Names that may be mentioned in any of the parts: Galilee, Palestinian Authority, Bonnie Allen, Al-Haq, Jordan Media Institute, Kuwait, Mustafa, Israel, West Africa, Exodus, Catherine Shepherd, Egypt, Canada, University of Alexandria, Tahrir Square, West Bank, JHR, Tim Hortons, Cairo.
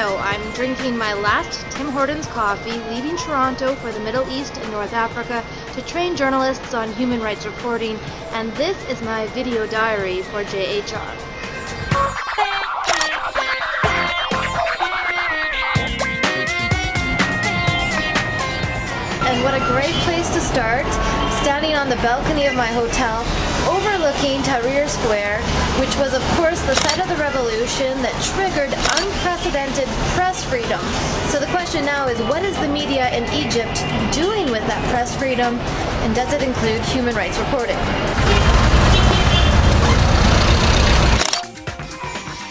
So I'm drinking my last Tim Hortons coffee, leaving Toronto for the Middle East and North Africa to train journalists on human rights reporting, and this is my video diary for JHR. And what a great place to start, standing on the balcony of my hotel, overlooking Tahrir Square, which was of course the site of the revolution that triggered unprecedented press freedom. So the question now is, what is the media in Egypt doing with that press freedom, and does it include human rights reporting?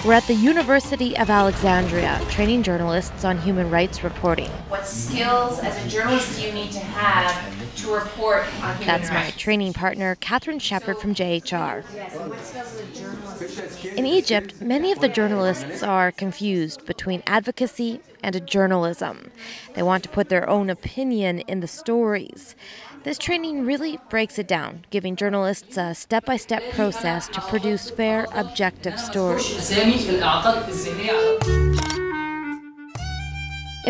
We're at the University of Alexandria, training journalists on human rights reporting. What skills as a journalist do you need to have to report on human rights? That's my training partner, Catherine Shepherd from JHR. In Egypt, many of the journalists are confused between advocacy and journalism. They want to put their own opinion in the stories. This training really breaks it down, giving journalists a step-by-step process to produce fair, objective stories. In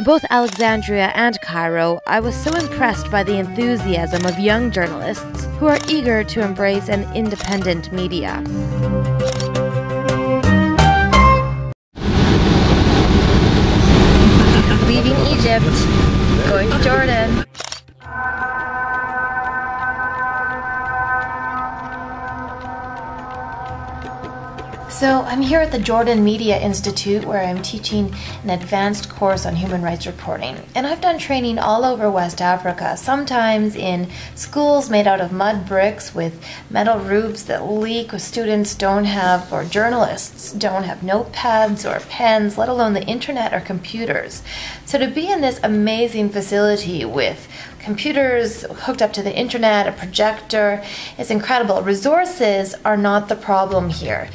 both Alexandria and Cairo, I was so impressed by the enthusiasm of young journalists who are eager to embrace an independent media. Leaving Egypt, going to Jordan. So I'm here at the Jordan Media Institute, where I'm teaching an advanced course on human rights reporting. And I've done training all over West Africa, sometimes in schools made out of mud bricks with metal roofs that leak, where students don't have, or journalists don't have, notepads or pens, let alone the internet or computers. So to be in this amazing facility with computers hooked up to the internet, a projector, it's incredible. Resources are not the problem here.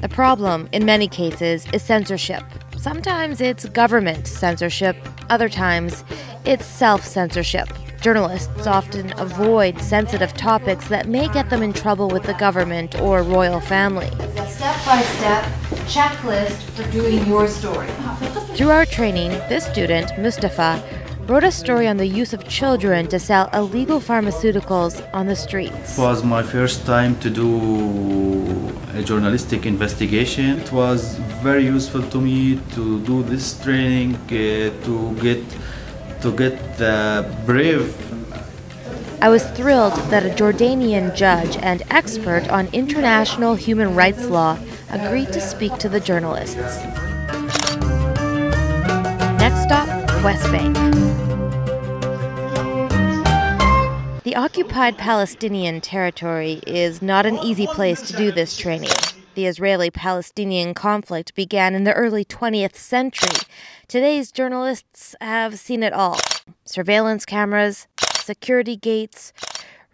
The problem, in many cases, is censorship. Sometimes it's government censorship, other times it's self-censorship. Journalists often avoid sensitive topics that may get them in trouble with the government or royal family. A step-by-step checklist for doing your story. Through our training, this student, Mustafa, wrote a story on the use of children to sell illegal pharmaceuticals on the streets. It was my first time to do a journalistic investigation. It was very useful to me to do this training, to get brave. I was thrilled that a Jordanian judge and expert on international human rights law agreed to speak to the journalists. Next stop, West Bank. The occupied Palestinian territory is not an easy place to do this training. The Israeli-Palestinian conflict began in the early 20th century. Today's journalists have seen it all. Surveillance cameras, security gates,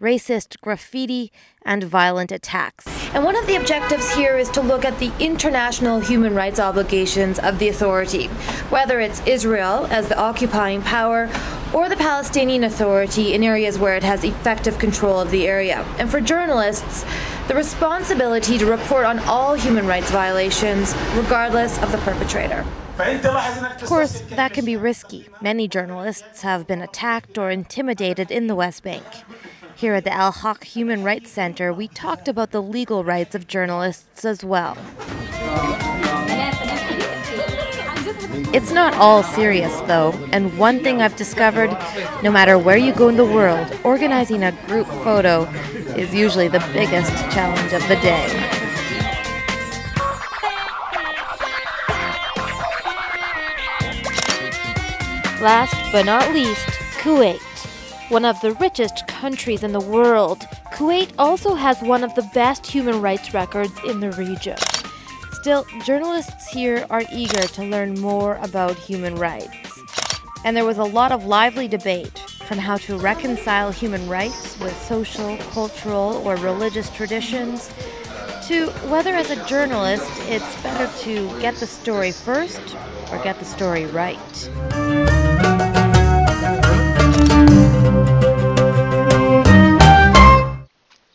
racist graffiti, and violent attacks. And one of the objectives here is to look at the international human rights obligations of the authority, whether it's Israel as the occupying power or the Palestinian Authority in areas where it has effective control of the area. And for journalists, the responsibility to report on all human rights violations, regardless of the perpetrator. Of course, that can be risky. Many journalists have been attacked or intimidated in the West Bank. Here at the Al-Haq Human Rights Center, we talked about the legal rights of journalists as well. It's not all serious, though, and one thing I've discovered, no matter where you go in the world, organizing a group photo is usually the biggest challenge of the day. Last but not least, Kuwait. One of the richest countries in the world, Kuwait also has one of the best human rights records in the region. Still, journalists here are eager to learn more about human rights. And there was a lot of lively debate, from how to reconcile human rights with social, cultural, or religious traditions, to whether as a journalist it's better to get the story first or get the story right.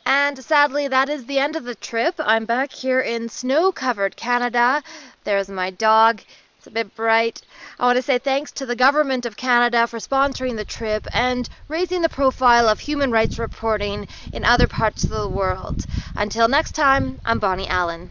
And sadly, that is the end of the trip. I'm back here in snow-covered Canada. There's my dog. It's a bit bright. I want to say thanks to the government of Canada for sponsoring the trip and raising the profile of human rights reporting in other parts of the world. Until next time, I'm Bonnie Allen.